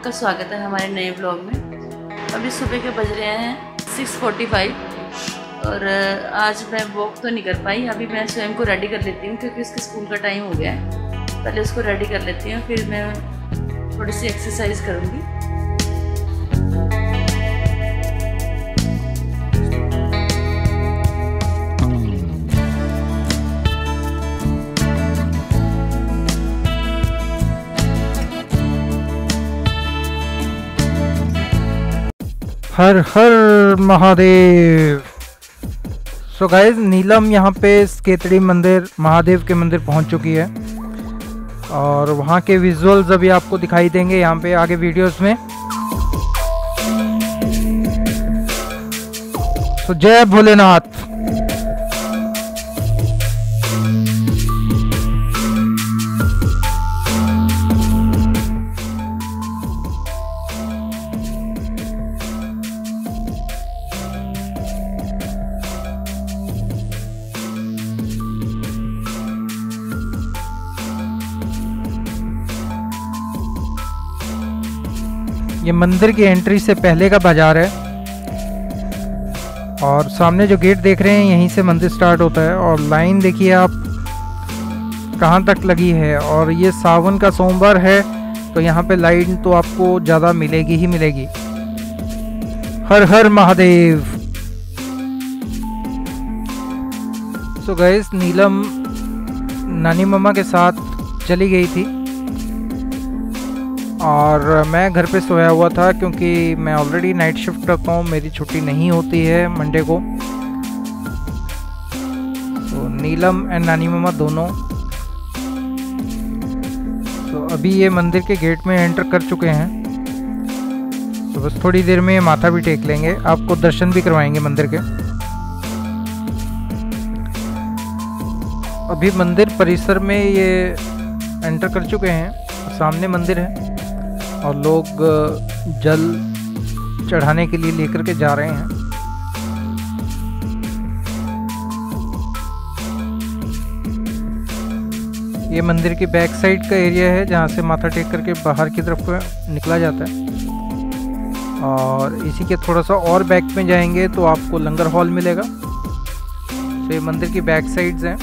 आपका स्वागत है हमारे नए ब्लॉग में। अभी सुबह के बज रहे हैं 6:45 और आज मैं वॉक तो नहीं कर पाई। अभी मैं स्वयं को रेडी कर लेती हूँ क्योंकि उसके स्कूल का टाइम हो गया है। पहले उसको रेडी कर लेती हूँ, फिर मैं थोड़ी सी एक्सरसाइज करूँगी। हर हर महादेव। सो गाइज, नीलम यहाँ पे स्केतड़ी मंदिर, महादेव के मंदिर पहुँच चुकी है और वहाँ के विजुअल्स अभी आपको दिखाई देंगे यहाँ पे आगे वीडियोस में। सो जय भोलेनाथ। ये मंदिर की एंट्री से पहले का बाजार है और सामने जो गेट देख रहे हैं यहीं से मंदिर स्टार्ट होता है। और लाइन देखिए आप कहाँ तक लगी है। और ये सावन का सोमवार है तो यहाँ पे लाइन तो आपको ज़्यादा मिलेगी ही मिलेगी। हर हर महादेव। सो गाइस, नीलम नानी मम्मा के साथ चली गई थी और मैं घर पे सोया हुआ था क्योंकि मैं ऑलरेडी नाइट शिफ्ट करता हूँ, मेरी छुट्टी नहीं होती है मंडे को। तो नीलम एंड नानी मामा दोनों। तो अभी ये मंदिर के गेट में एंटर कर चुके हैं तो बस थोड़ी देर में माथा भी टेक लेंगे, आपको दर्शन भी करवाएंगे मंदिर के। अभी मंदिर परिसर में ये एंटर कर चुके हैं, सामने मंदिर है और लोग जल चढ़ाने के लिए लेकर के जा रहे हैं। ये मंदिर की बैक साइड का एरिया है जहाँ से माथा टेक करके बाहर की तरफ निकला जाता है। और इसी के थोड़ा सा और बैक में जाएंगे तो आपको लंगर हॉल मिलेगा। तो ये मंदिर की बैक साइड्स हैं।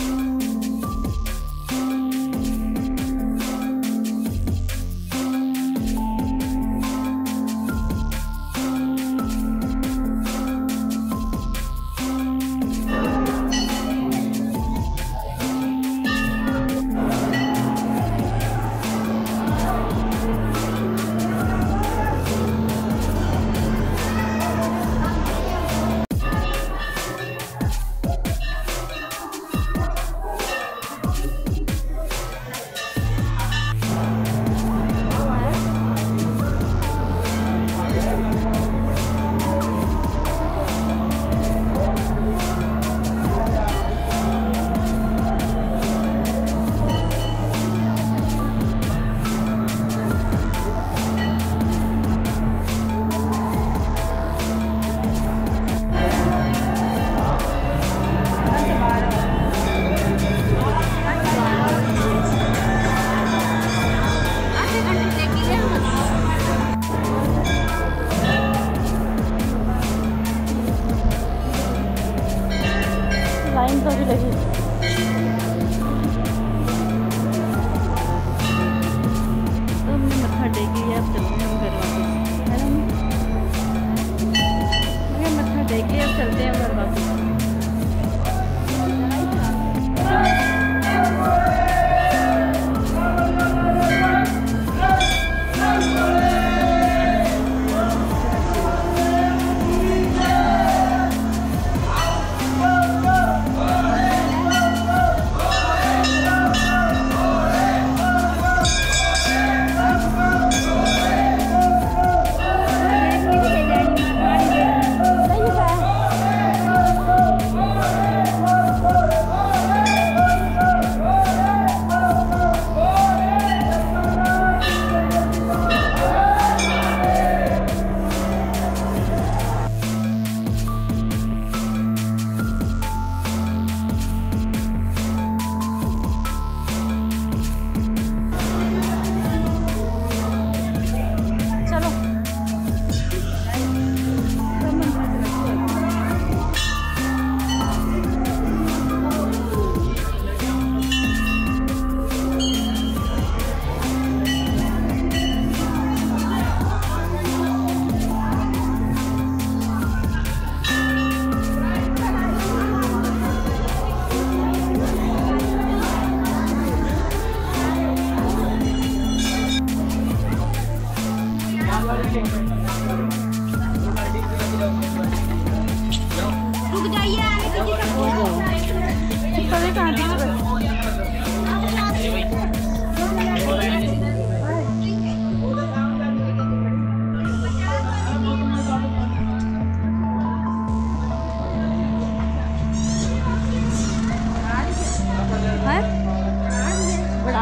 बढ़ा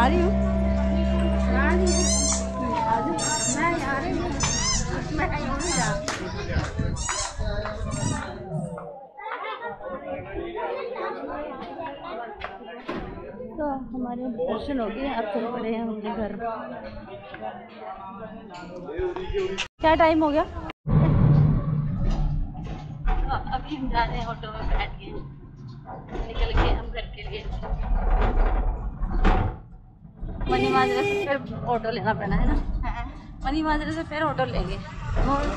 रही हूँ तो हमारे दर्शन हो गए, अब चल पड़े हैं उनके घर। क्या टाइम हो गया? तो अभी हम जा रहे हैं, ऑटो में बैठ गए, निकल गए हम घर के लिए। मनी माजरे से फिर ऑटो लेना पड़ना है ना, मनी माजरे से फिर ऑटो लेंगे और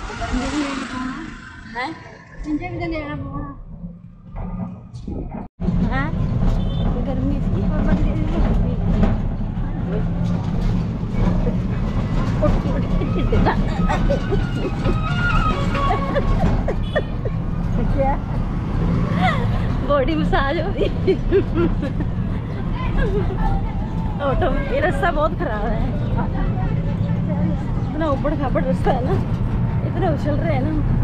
गर्मी थी बॉडी मसाज हो रही। ऑटो में ये रास्ता बहुत खराब है, इतना ऊपर खापड़ रास्ता है ना, इतने उछल रहे हैं ना।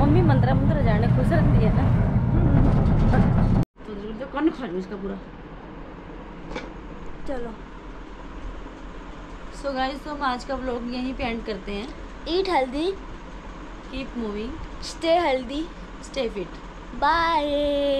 मम्मी मंदिर मंदिर जाने खुश रहती है ना, तो जो कौन खा लूँ इसका पूरा। चलो सो गाइस, तो हम आज का व्लॉग यहीं पे एंड करते हैं। Eat healthy, keep moving, stay healthy, stay fit, bye.